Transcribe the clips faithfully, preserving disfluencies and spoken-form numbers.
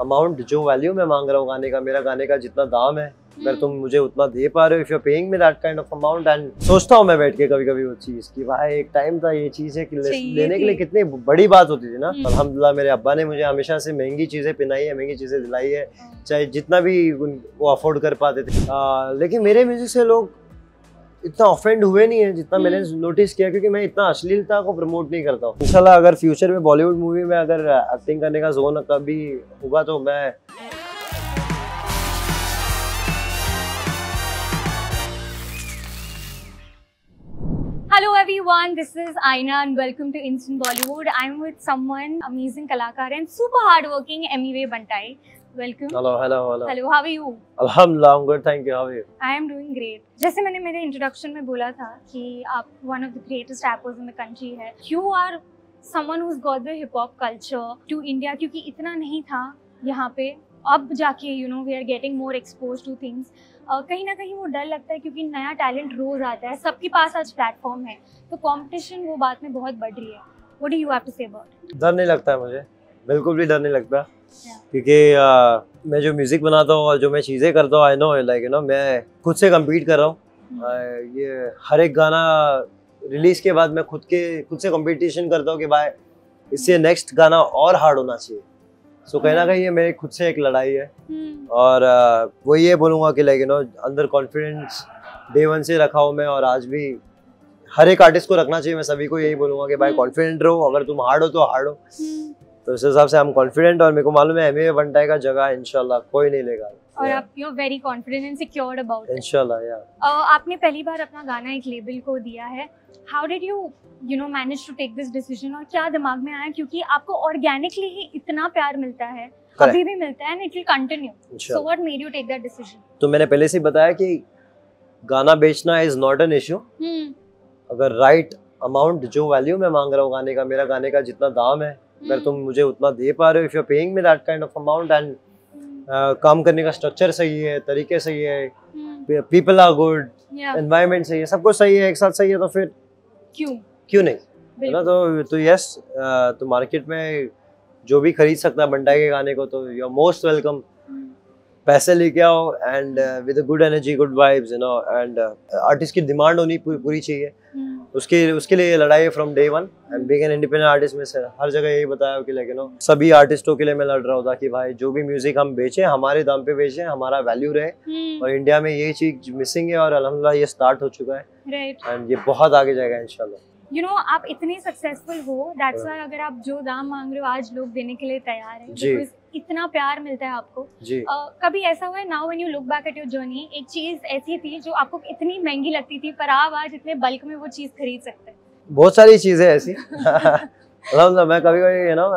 Amount जो value मैं मांग रहा हूँ गाने का, मेरा गाने का जितना दाम है अगर तुम मुझे उतना दे पा रहे हो, if you are paying me that kind of amount. And सोचता हूँ मैं बैठ के कभी कभी वो चीज़ की भाई एक टाइम था ये चीज़ है कि लेने के लिए कितनी बड़ी बात होती थी ना। अल्हम्दुलिल्लाह मेरे अब्बा ने मुझे हमेशा से महंगी चीज़ें पहनाई है, महंगी चीज़ें दिलाई है, चाहे जितना भी वो अफोर्ड कर पाते थे। आ, लेकिन मेरे म्यूजिक से लोग इतना ऑफेंड हुए नहीं है जितना मैंने नोटिस किया, क्योंकि मैं इतना अश्लीलता को प्रमोट नहीं करता हूँ। इंशाल्लाह अगर फ्यूचर में बॉलीवुड मूवी में अगर एक्टिंग करने का जोन कभी होगा तो मैं Hello everyone, this is Aina and welcome to Instant Bollywood. I'm with someone amazing kalakar and super hardworking Emiway Bantai. Welcome. Hello, hello, hello. Hello, how are you? Alhamdulillah, I'm good. Thank you. How are you? I am doing great. जैसे मैंने मेरे introduction में बोला था कि आप one of the greatest rappers in the country है. You are someone who's got the hip hop culture to India क्योंकि इतना नहीं था यहाँ पे. अब जाके you know we are getting more expose to things. कहीं ना कहीं वो डर लगता है क्योंकि नया टैलेंट रोज आता है, सबके पास आज प्लेटफॉर्म है तो कंपटीशन वो बात में बहुत बढ़ रही है। What do you have to say about? डर नहीं लगता है मुझे, बिल्कुल भी डर नहीं लगता क्योंकि मैं जो म्यूजिक बनाता हूँ और जो मैं चीज़ें करता हूँ I know like you know मैं खुद से कम्पीट कर रहा हूँ। ये हर एक गाना रिलीज के बाद मैं खुद के खुद से कम्पिटिशन करता हूँ कि भाई इससे नेक्स्ट गाना और हार्ड होना चाहिए। सो so, कहीं ना कहीं ये मेरे खुद से एक लड़ाई है और uh, वो ये बोलूँगा कि लाइक यू नो अंदर कॉन्फिडेंस डे वन से रखा हूँ मैं और आज भी हर एक आर्टिस्ट को रखना चाहिए। मैं सभी को यही बोलूँगा कि भाई कॉन्फिडेंट रहो, अगर तुम हार्ड हो तो हार्ड हो। तो इस हिसाब से आई एम कॉन्फिडेंट और मेरे को मालूम है एमिवे बंटाई का जगह इंशाल्लाह कोई नहीं लेगा। और yeah. आप you are very confident and secured about इंशाल्लाह। या आपने पहली बार अपना गाना एक लेबल को दिया है, how did you you know manage to take this decision और क्या दिमाग में आया? क्योंकि आपको ऑर्गेनिकली ही इतना प्यार मिलता है, अभी भी मिलता है and it will continue, so what made you take that decision? तो मैंने पहले से बताया कि गाना बेचना इज नॉट एन इशू। अगर राइट अमाउंट जो वैल्यू मैं मांग रहा हूँ गाने का, मेरा गाने का जितना दाम है अगर तुम मुझे उतना दे पा रहे हो, if you are paying me that kind of amount and काम करने का स्ट्रक्चर सही है, तरीके सही है, पीपल आर गुड, एनवायरनमेंट सही है, सब कुछ सही है, एक साथ सही है तो फिर क्यों क्यों नहीं, है ना? तो तो यस तो मार्केट में जो भी खरीद सकता है बंटाई के गाने को तो यू आर मोस्ट वेलकम। पैसे लेके आओ and with a good energy, good vibes you know and artist की डिमांड होनी पूरी, पूरी चाहिए। उसके उसके लिए लड़ाई है from day one and being an independent artist में से हर जगह यही बताया कि लेकिन सभी आर्टिस्टों के लिए मैं लड़ रहा हूँ ताकि भाई जो भी म्यूजिक हम बेचें हमारे दाम पे बेचें, हमारा वैल्यू रहे और इंडिया में ये चीज मिसिंग है और अल्हम्दुलिल्लाह ये स्टार्ट हो चुका है एंड ये बहुत आगे जाएगा इंशाल्लाह। यू you नो know, आप इतने सक्सेसफुल हो दैट्स व्हाई अगर आप जो दाम मांग रहे हो आज लोग देने के लिए तैयार हैं जी। इतना प्यार मिलता है आपको जी। uh, कभी ऐसा हुआ है now when you look back at your journey एक चीज ऐसी थी जो आपको इतनी महंगी लगती थी पर आप आज इतने बल्क में वो चीज खरीद सकते हैं? बहुत सारी चीजें ऐसी मैं कभी कभी यू नो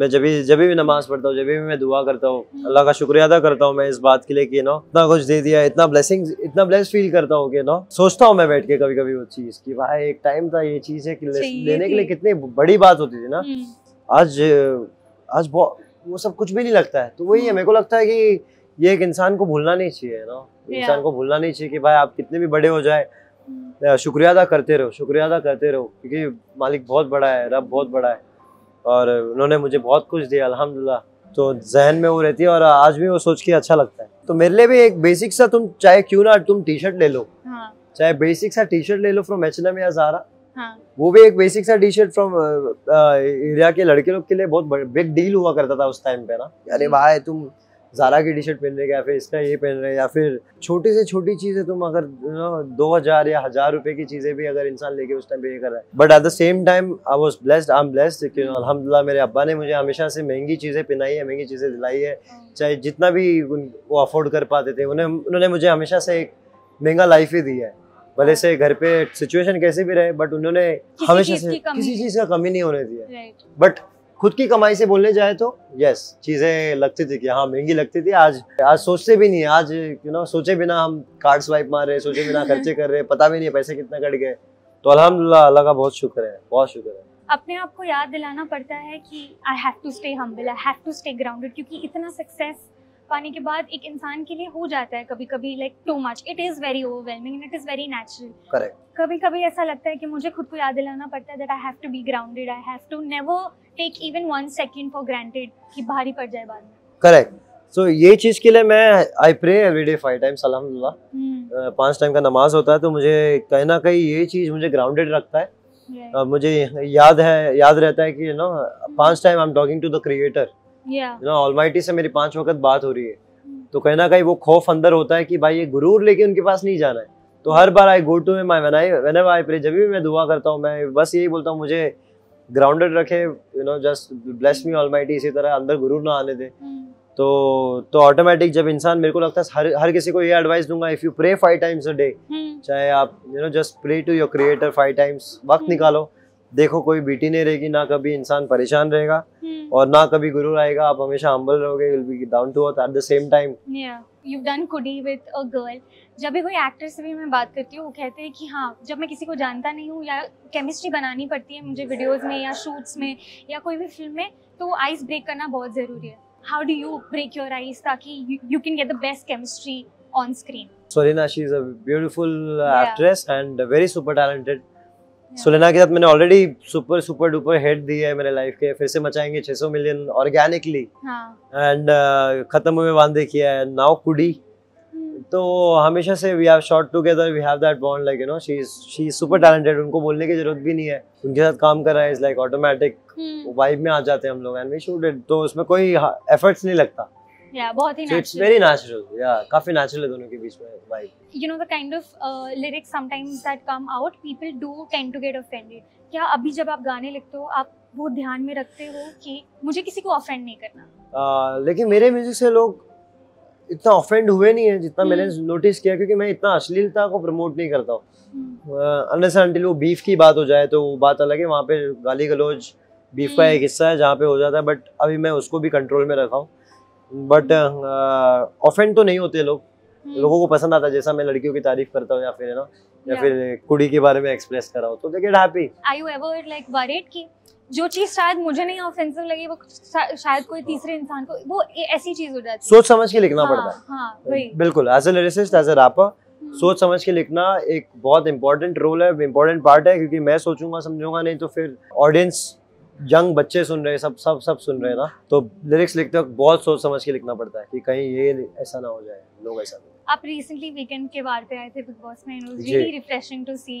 मैं जब भी जब भी नमाज पढ़ता हूँ, जब भी मैं दुआ करता हूँ, अल्लाह का शुक्रिया अदा करता हूँ मैं इस बात के लिए कि नो इतना कुछ दे दिया, इतना ब्लेसिंग, इतना ब्लेस फील करता हूँ कि नो सोचता हूँ मैं बैठ के कभी कभी वो चीज़ की भाई एक टाइम था ये चीज़ है कि लेने के लिए कितनी बड़ी बात होती थी ना। आज आज वो सब कुछ भी नहीं लगता है। तो वही है, मेरे को लगता है कि ये एक इंसान को भूलना नहीं चाहिए ना, इंसान को भूलना नहीं चाहिए कि भाई आप कितने भी बड़े हो जाए शुक्रिया अदा करते रहो, शुक्रिया अदा करते रहो क्योंकि मालिक बहुत बड़ा है, रब बहुत बड़ा है और उन्होंने मुझे बहुत कुछ दिया अल्हम्दुलिल्लाह। तो जहन में वो रहती है और आज भी वो सोच के अच्छा लगता है। तो मेरे लिए भी एक बेसिक सा तुम चाहे क्यों ना तुम टी शर्ट ले लो, हाँ। चाहे बेसिक सा टी शर्ट ले लो फ्रॉम एच एंड एम या ज़ारा, हाँ। वो भी एक बेसिक सा टी शर्ट फ्रॉम एरिया के लड़के लोग के लिए बहुत बिग डील हुआ करता था उस टाइम पे ना। अरे भाई तुम ज़ारा की टी शर्ट पहन रहे या फिर इसका ये पहन रहे या फिर छोटी से छोटी चीज़ें तुम अगर दो हज़ार या हज़ार रुपए की चीज़ें भी अगर इंसान लेके उस टाइम पे ये कर रहा है। But at the same time I was blessed, I am blessed कि अल्हम्दुलिल्लाह मेरे अब्बा ने मुझे हमेशा से महंगी चीज़ें पहनाई है, महंगी चीज़ें दिलाई है, चाहे जितना भी वो अफोर्ड कर पाते थे उन्हें उन्होंने मुझे हमेशा से एक महंगा लाइफ ही दी है। भले से घर पे सिचुएशन कैसे भी रहे बट उन्होंने हमेशा से किसी चीज़ का कमी नहीं होने दिया। बट खुद की कमाई से बोलने जाए तो यस चीज़ें लगती थी कि हाँ महंगी लगती थी, आज आज सोचते भी नहीं, आज यू नो सोचे बिना हम कार्ड स्वाइप मार रहे, सोचे बिना खर्चे कर रहे, पता भी नहीं पैसे कितना कट गए। तो अल्हम्दुलिल्लाह अल्लाह का बहुत शुक्र है, बहुत शुक्र है। अपने आप को याद दिलाना पड़ता है कि I have to stay humble, I have to stay grounded क्योंकि इतना सक्सेस पाने के बाद एक इंसान के लिए हो जाता है कभी कभी like too much, it is very overwhelming and it is very natural. Correct. कभी कभी ऐसा लगता है कि मुझे खुद को याद दिलाना पड़ता है that I have to be grounded, I have to never take even one second for granted कि भारी पड़ जाए बाद में। करेक्ट. सो ये चीज़ के लिए मैं I pray everyday five times अल्हम्दुलिल्लाह, पांच टाइम का नमाज होता है, तो मुझे कहीं ना कहीं ये चीज़ मुझे ग्राउंडेड रखता है. Yeah. Uh, मुझे याद है याद रहता है कि यू नो पांच time I am talking to the creator, you know almighty से मेरी पांच वक्त बात हो रही है. yeah. तो कहीं ना कहीं वो खौफ अंदर होता है कि भाई ये गुरूर लेके उनके पास नहीं जाना है. तो हर बार I go to him, I whenever I pray, जब भी मैं दुआ करता हूँ मैं बस यही बोलता हूँ मुझे ग्राउंडेड रखे, you know just bless me almighty, इसी तरह अंदर गुरूर ना आने दे. hmm. तो तो ऑटोमेटिक जब इंसान, मेरे को लगता है हर हर किसी को ये एडवाइस दूंगा, if you pray five times a day, चाहे आप you know just pray to your creator five times, वक्त निकालो, देखो कोई बीटी नहीं रहेगी, ना कभी इंसान परेशान रहेगा और ना कभी गुरूर आएगा, आप हमेशा हम्बल रहोगे, you will be down to earth at the same time. या यू हैव डन कुडी विद अ गर्ल. जब भी कोई एक्टर से भी मैं बात करती हूँ वो कहते हैं कि हाँ जब मैं किसी को जानता नहीं हूँ या केमिस्ट्री बनानी पड़ती है मुझे वीडियोज में या शूट्स में या कोई भी फिल्म में, तो आइस ब्रेक करना बहुत जरूरी है. How do you break your ice ताकि you, you can get the best chemistry on screen? Solena, she is a beautiful uh, yeah. actress and very super talented. Yeah. Solena के साथ मैंने already super super duper hit दी है मेरे life के, फिर से मचाएंगे छह सौ मिलियन organically. हाँ. And uh, खत्म हुए वांदे किया है now कुडी. hmm. तो हमेशा से we have shot together, we have that bond, like you know she is she is super talented. उनको बोलने की जरूरत भी नहीं है, उनके साथ काम कर रहा है, इज लाइक ऑटोमेटिक वाइब में आ जाते हैं हम लोग, एंड वी शूट इट, तो उसमें कोई एफर्ट्स नहीं लगता. या बहुत ही natural, it's very natural. Yeah काफी नेचुरल है दोनों के बीच में vibe. You know the kind of lyrics sometimes that come out, people do tend to get offended. क्या अभी जब आप गाने लिखते हो आप वो ध्यान में रखते हो कि मुझे किसी को ऑफेंड नहीं करना? uh, लेकिन मेरे म्यूजिक से लोग इतना ऑफेंड हुए नहीं है जितना मैंने नोटिस किया, क्योंकि मैं इतना अश्लीलता को प्रमोट नहीं करता हूँ. अनलेस एंड अनटिल वो बीफ की बात हो जाए तो वो बात अलग है, वहाँ पे गाली गलौज बीफ का एक हिस्सा है जहाँ पे हो जाता है, बट अभी मैं उसको भी कंट्रोल में रखा हूँ. बट ऑफेंड तो नहीं होते लोग, लोगों को पसंद आता है जैसा मैं लड़कियों की तारीफ करता हूँ या फिर है ना या yeah. फिर कुड़ी के बारे में एक्सप्रेस कर रहा हूँ, तो they get happy. Are you ever like worried कि जो चीज शायद मुझे नहीं ऑफेंसिव लगी वो शायद कोई तीसरे इंसान को, वो ऐसी चीज हो जाती है? सोच समझ के लिखना हाँ, पड़ता है. हाँ, बिल्कुल. As a lyricist, as a rapper, सोच समझ के लिखना एक बहुत इम्पोर्टेंट रोल है, इम्पोर्टेंट पार्ट है, क्योंकि मैं सोचूंगा समझूंगा नहीं तो फिर ऑडियंस, यंग बच्चे सुन रहे हैं, सब सब सब सुन रहे हैं ना, तो लिरिक्स लिखते वक्त बहुत सोच समझ के लिखना पड़ता है कि कहीं ये ऐसा ना हो जाए, लोग ऐसा ना. आप रिसेंटली वीकेंड के वार पे आए थे बिग बॉस में, it was really refreshing to see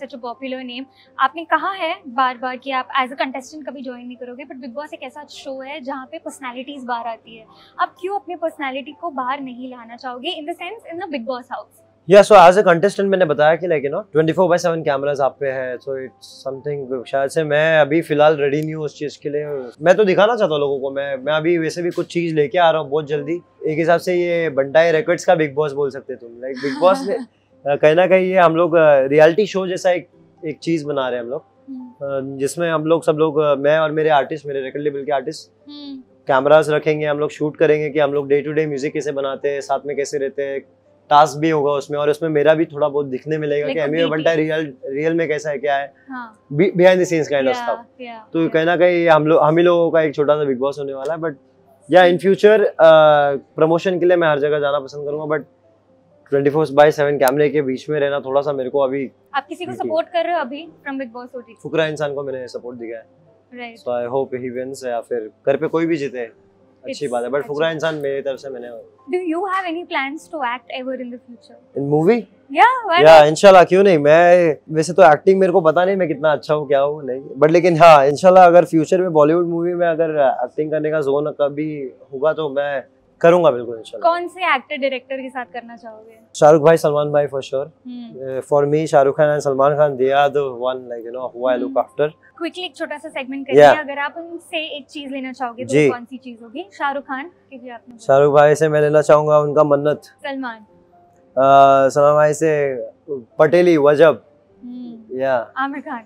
such a popular name. आपने कहा है बार बार कि आप एज अ कंटेस्टेंट कभी ज्वाइन नहीं करोगे, बट बिग बॉस एक ऐसा शो है जहाँ पे पर्सनैलिटीज बाहर आती है, आप क्यों अपनी पर्सनैलिटी को बाहर नहीं लाना चाहोगे in the sense in the Bigg Boss house? या सो एज अ कंटेस्टेंट मैंने बताया कि like you know twenty four by seven cameras आप पे है, सो इट्स समथिंग शायद से मैं अभी फिलहाल रेडी नहीं हूँ उस चीज़ के लिए. मैं तो दिखाना चाहता हूँ लोगों को, मैं मैं अभी वैसे भी कुछ चीज़ लेके आ रहा हूँ बहुत जल्दी, एक हिसाब से ये बंटाई रिकॉर्ड्स का बिग बॉस बोल सकते तुम, लाइक बिग बॉस ने कहीं ना कहीं ये हम लोग रियलिटी शो जैसा एक एक चीज़ बना रहे हैं हम लोग, जिसमें हम लोग सब लोग, मैं और मेरे आर्टिस्ट, मेरे रिकॉर्ड लेबल के आर्टिस्ट, कैमराज रखेंगे, हम लोग शूट करेंगे कि हम लोग डे टू डे म्यूजिक कैसे बनाते हैं, साथ में कैसे रहते हैं, टास्क भी होगा उसमें, और उसमें मेरा भी थोड़ा बहुत दिखने मिलेगा कि एमिवे बंटाई रियल रियल में कैसा है क्या है, behind the scenes kind of stuff. तो कहीं ना कहीं हम लोग हम ही लोगों का एक छोटा सा बिग बॉस होने वाला है, बट या इन फ्यूचर प्रमोशन के लिए मैं हर जगह जाना पसंद करूंगा, but twenty four by seven कैमरे के बीच में रहना थोड़ा सा मेरे को अभी. आप किसी को सपोर्ट कर रहे हो अभी फ्रॉम बिग बॉस? ओटी फुकरा इंसान को मैंने सपोर्ट दिया है, सो आई होप ही विंस या फिर घर पे कोई भी जीते, अच्छी बात है, बट फुकरा इंसान मेरी तरफ से. मैंने do you have any plans to act ever in the future in movie? Yeah yeah इंशाल्लाह, क्यों नहीं. मैं वैसे तो एक्टिंग मेरे को पता नहीं मैं कितना अच्छा हूँ क्या हूँ नहीं, बट लेकिन हाँ इंशाल्लाह अगर फ्यूचर में बॉलीवुड मूवी में अगर एक्टिंग करने का जोन कभी होगा तो मैं करूंगा बिल्कुल इंशाल्लाह. कौन से एक्टर डायरेक्टर के साथ करना चाहोगे? शाहरुख भाई, सलमान भाई for sure. For me Shahrukh Khan and Salman Khan, they are the one like you know who I look after. Quickly एक छोटा सा सेगमेंट करिए, अगर आप उनसे एक चीज लेना चाहोगे तो कौन सी चीज होगी? शाहरुख खान, क्योंकि आपने शाहरुख भाई से मैं लेना चाहूंगा उनका मन्नत. सलमान सलमान भाई से पटेली वजब. या आमिर खान,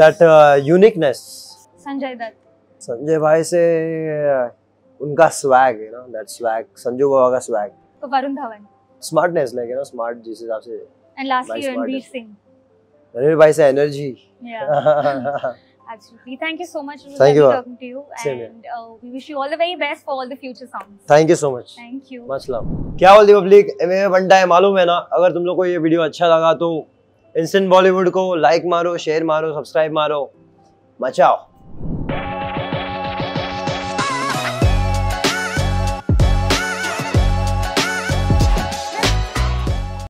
दैट यूनिकनेस. संजय दत्त, संजय भाई से उनका swag, you know that swag, Sanju Baba का स्वैग. तो Varun Dhawan, smartness, like you know smart जिस हिसाब से. एंड लास्टली रणवीर सिंह, रणवीर भाई से एनर्जी. या absolutely, thank you so much for talking to you and uh, we wish you all the very best for all the future songs. thank you so much, thank you, much love. क्या बोल दी public, Emiway बंटाई मालूम है ना. अगर तुम लोग को ये वीडियो अच्छा लगा तो इंस्टेंट बॉलीवुड को लाइक मारो, शेयर मारो, सब्सक्राइब मारो, मचाओ.